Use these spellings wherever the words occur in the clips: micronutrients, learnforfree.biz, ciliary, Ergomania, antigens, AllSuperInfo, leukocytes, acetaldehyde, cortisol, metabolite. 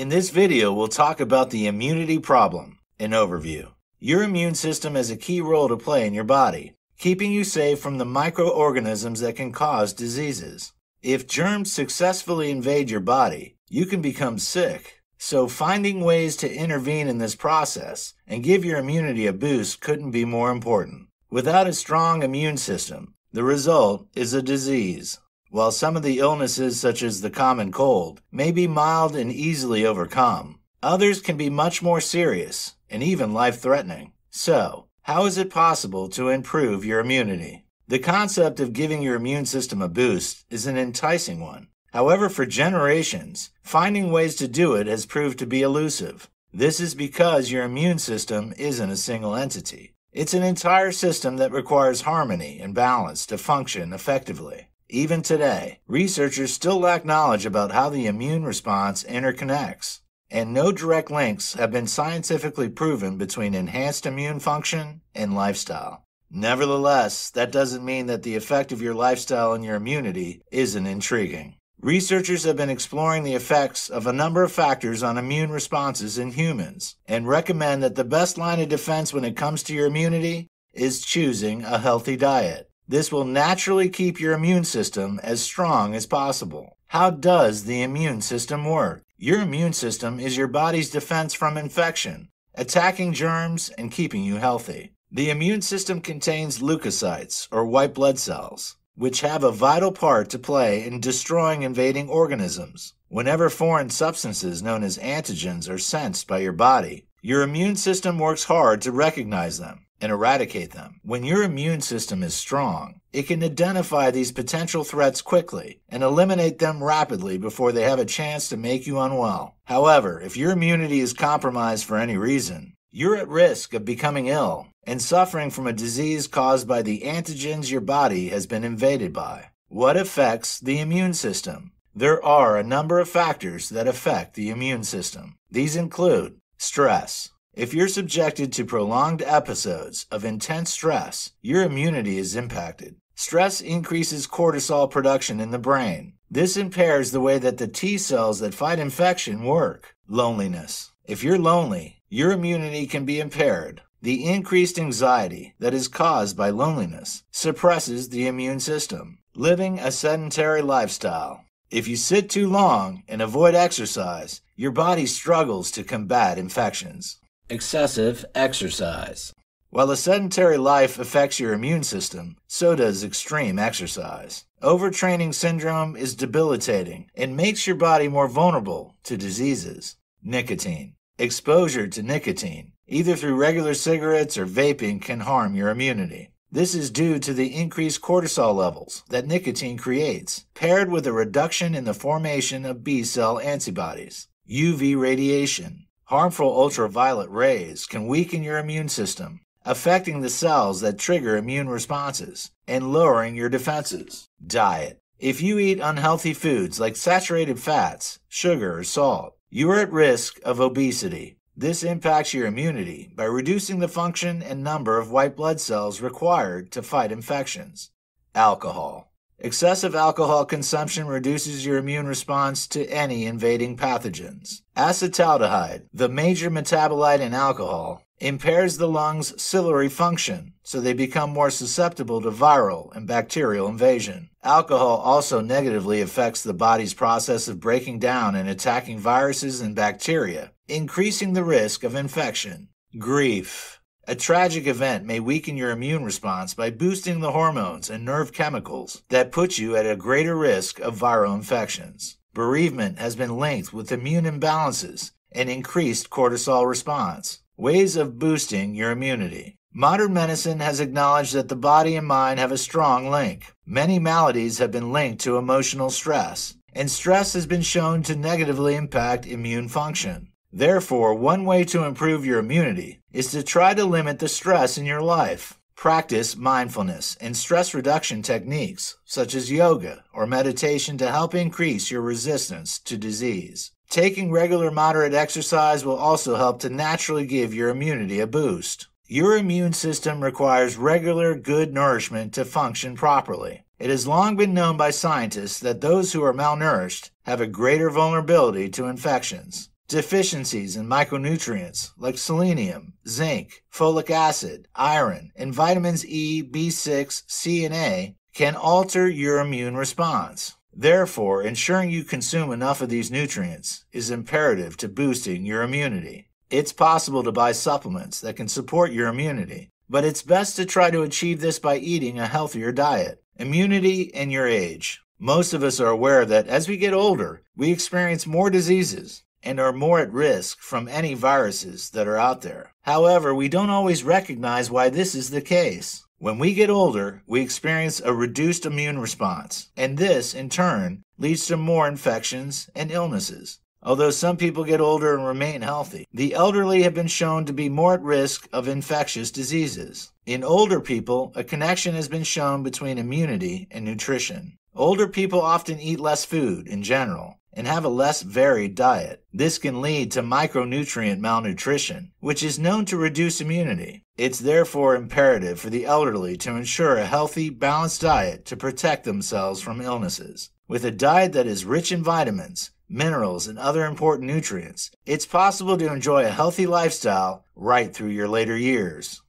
In this video, we'll talk about the immunity problem, an overview. Your immune system has a key role to play in your body, keeping you safe from the microorganisms that can cause diseases. If germs successfully invade your body, you can become sick. So finding ways to intervene in this process and give your immunity a boost couldn't be more important. Without a strong immune system, the result is a disease. While some of the illnesses, such as the common cold, may be mild and easily overcome, others can be much more serious and even life-threatening. So, how is it possible to improve your immunity? The concept of giving your immune system a boost is an enticing one. However, for generations, finding ways to do it has proved to be elusive. This is because your immune system isn't a single entity. It's an entire system that requires harmony and balance to function effectively. Even today, researchers still lack knowledge about how the immune response interconnects, and no direct links have been scientifically proven between enhanced immune function and lifestyle. Nevertheless, that doesn't mean that the effect of your lifestyle on your immunity isn't intriguing. Researchers have been exploring the effects of a number of factors on immune responses in humans, and recommend that the best line of defense when it comes to your immunity is choosing a healthy diet. This will naturally keep your immune system as strong as possible. How does the immune system work? Your immune system is your body's defense from infection, attacking germs and keeping you healthy. The immune system contains leukocytes, or white blood cells, which have a vital part to play in destroying invading organisms. Whenever foreign substances known as antigens are sensed by your body, your immune system works hard to recognize them and eradicate them. When your immune system is strong, it can identify these potential threats quickly and eliminate them rapidly before they have a chance to make you unwell. However, if your immunity is compromised for any reason, you're at risk of becoming ill and suffering from a disease caused by the antigens your body has been invaded by. What affects the immune system? There are a number of factors that affect the immune system. These include stress. If you're subjected to prolonged episodes of intense stress, your immunity is impacted. Stress increases cortisol production in the brain. This impairs the way that the T cells that fight infection work. Loneliness. If you're lonely, your immunity can be impaired. The increased anxiety that is caused by loneliness suppresses the immune system. Living a sedentary lifestyle. If you sit too long and avoid exercise, your body struggles to combat infections. Excessive exercise. While a sedentary life affects your immune system, so does extreme exercise. Overtraining syndrome is debilitating and makes your body more vulnerable to diseases. Nicotine. Exposure to nicotine, either through regular cigarettes or vaping, can harm your immunity. This is due to the increased cortisol levels that nicotine creates, paired with a reduction in the formation of B-cell antibodies. UV radiation. Harmful ultraviolet rays can weaken your immune system, affecting the cells that trigger immune responses and lowering your defenses. Diet. If you eat unhealthy foods like saturated fats, sugar, or salt, you are at risk of obesity. This impacts your immunity by reducing the function and number of white blood cells required to fight infections. Alcohol. Excessive alcohol consumption reduces your immune response to any invading pathogens. Acetaldehyde, the major metabolite in alcohol, impairs the lungs' ciliary function, so they become more susceptible to viral and bacterial invasion. Alcohol also negatively affects the body's process of breaking down and attacking viruses and bacteria, increasing the risk of infection. Grief. A tragic event may weaken your immune response by boosting the hormones and nerve chemicals that put you at a greater risk of viral infections. Bereavement has been linked with immune imbalances and increased cortisol response. Ways of boosting your immunity. Modern medicine has acknowledged that the body and mind have a strong link. Many maladies have been linked to emotional stress, and stress has been shown to negatively impact immune function. Therefore, one way to improve your immunity is to try to limit the stress in your life. Practice mindfulness and stress reduction techniques, such as yoga or meditation, to help increase your resistance to disease. Taking regular moderate exercise will also help to naturally give your immunity a boost. Your immune system requires regular, good nourishment to function properly. It has long been known by scientists that those who are malnourished have a greater vulnerability to infections. Deficiencies in micronutrients like selenium, zinc, folic acid, iron, and vitamins E, B6, C, and A can alter your immune response. Therefore, ensuring you consume enough of these nutrients is imperative to boosting your immunity. It's possible to buy supplements that can support your immunity, but it's best to try to achieve this by eating a healthier diet. Immunity and your age. Most of us are aware that as we get older, we experience more diseases and are more at risk from any viruses that are out there. However, we don't always recognize why this is the case. When we get older, we experience a reduced immune response, and this, in turn, leads to more infections and illnesses. Although some people get older and remain healthy, the elderly have been shown to be more at risk of infectious diseases. In older people, a connection has been shown between immunity and nutrition. Older people often eat less food in general and have a less varied diet. This can lead to micronutrient malnutrition, which is known to reduce immunity. It's therefore imperative for the elderly to ensure a healthy, balanced diet to protect themselves from illnesses. With a diet that is rich in vitamins, minerals, and other important nutrients, it's possible to enjoy a healthy lifestyle right through your later years.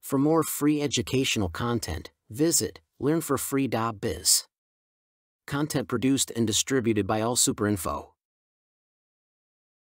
For more free educational content, visit learnforfree.biz. Content produced and distributed by AllSuperInfo.